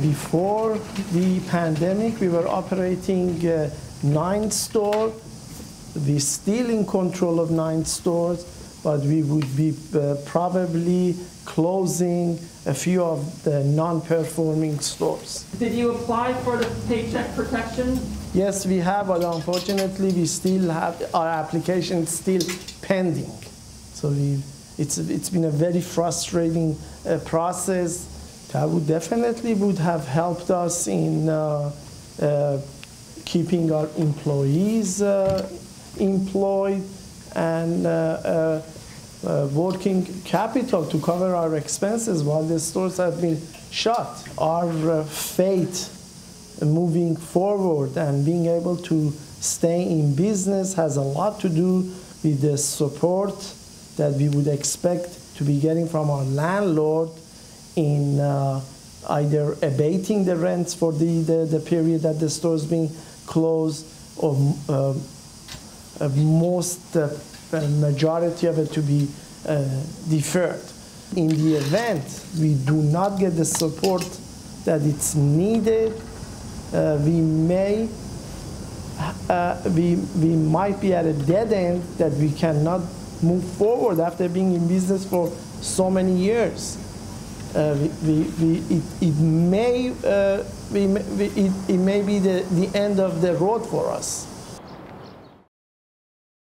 Before the pandemic, we were operating 9 stores. We're still in control of 9 stores, but we would be probably closing a few of the non-performing stores. Did you apply for the Paycheck Protection? Yes, we have, but unfortunately, we still have our application still pending. So it's been a very frustrating process. That would definitely have helped us in keeping our employees employed and working capital to cover our expenses while the stores have been shut. Our fate moving forward and being able to stay in business has a lot to do with the support that we would expect to be getting from our landlord in either abating the rents for the period that the store is being closed, or majority of it to be deferred. In the event we do not get the support that it's needed, we might be at a dead end that we cannot move forward after being in business for so many years. It may be the end of the road for us.